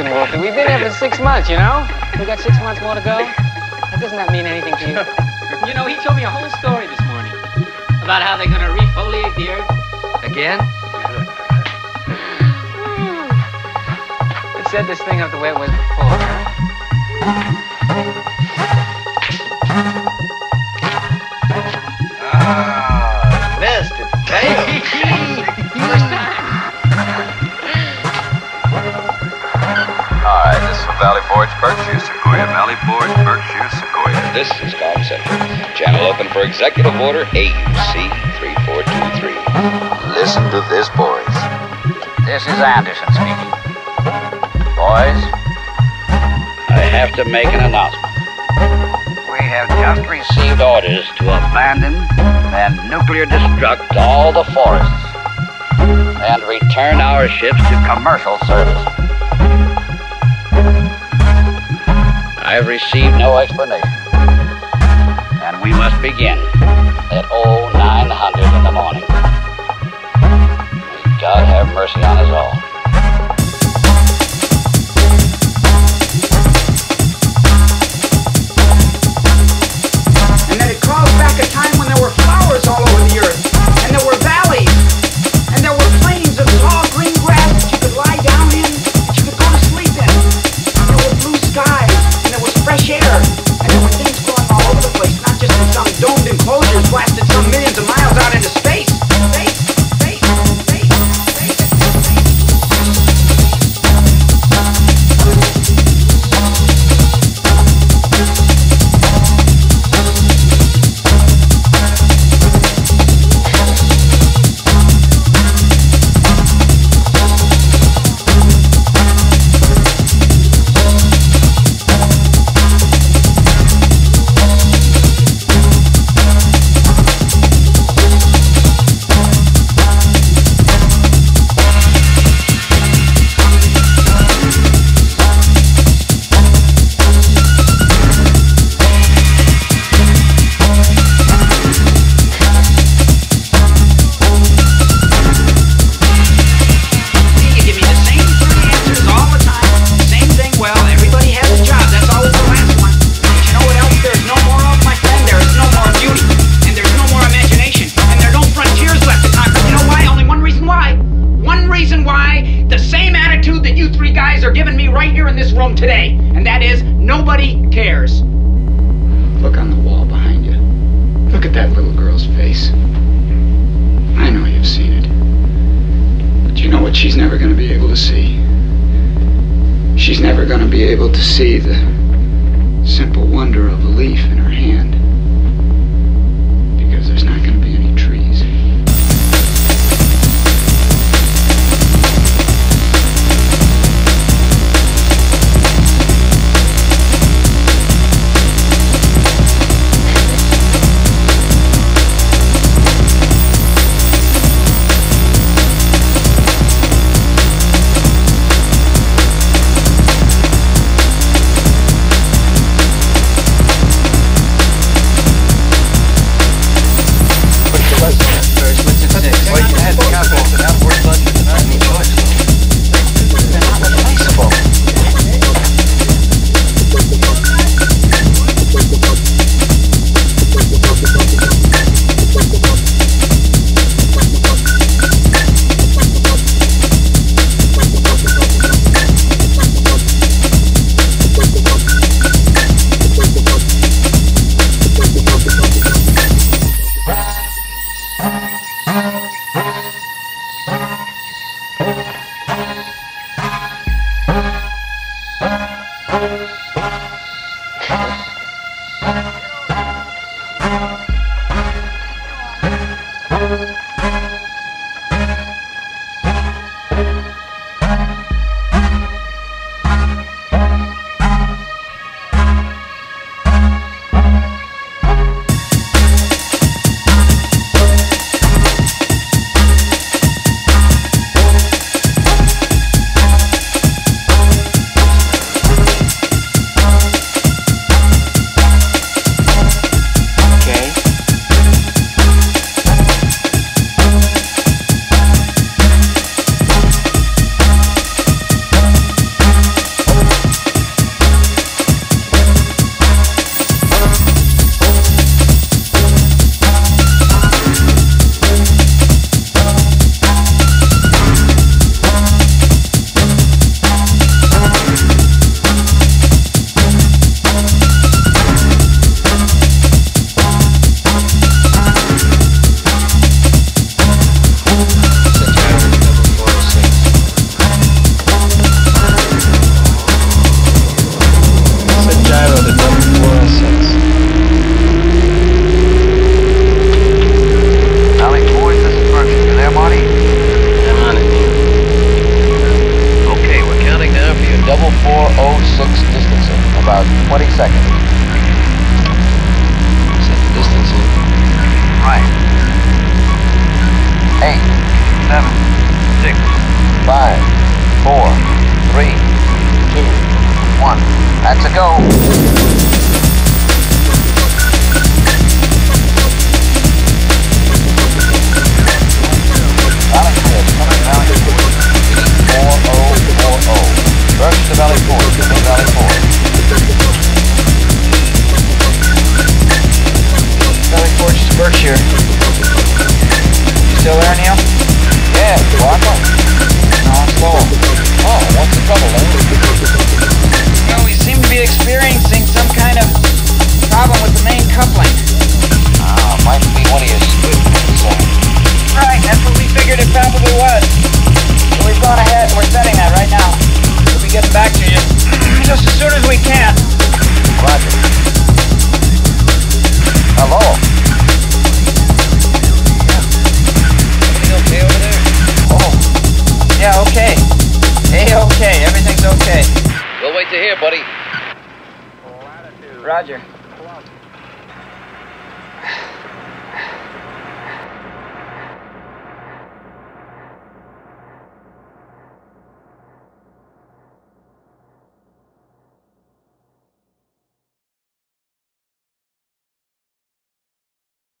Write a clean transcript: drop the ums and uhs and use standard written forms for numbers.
anymore. We've been here for 6 months, you know? We got 6 months more to go. That does not mean anything to you. You know, he told me a whole story this morning about how they're going to refoliate the earth. Again? It said this thing up the way it was before. Valley Forge, Berkshire, Sequoia. Valley Forge, Berkshire, Sequoia. This is Com Center. Channel open for Executive Order AUC 3423. Listen to this, boys. This is Anderson speaking. Boys, I have to make an announcement. We have just received orders to abandon and nuclear destruct all the forests and return our ships to commercial service. I've received no explanation, and we must begin at 0900 in the morning. May God have mercy on us all. Today, and that is nobody cares. Look on the wall behind you. Look at that little girl's face. I know you've seen it, but you know what she's never going to be able to see? She's never going to be able to see the simple wonder of a leaf in her hand, because there's not going to be any trees. That's a go. Valley Forge, the Valley Forge. Valley Forge is Berkshire. You still there, Neil? Yeah, well, I'm not. No, I'm slow. Oh, what's the trouble, eh? You know, we seem to be experiencing some kind of problem with the main coupling. Might be one of your spookers. Right, that's what we figured it probably was. So we've gone ahead and we're setting that right now. Get back to you just as soon as we can. Roger. Hello. Everything okay over there? Oh. Yeah, okay. Hey, okay. Everything's okay. We'll wait to hear, buddy. Roger.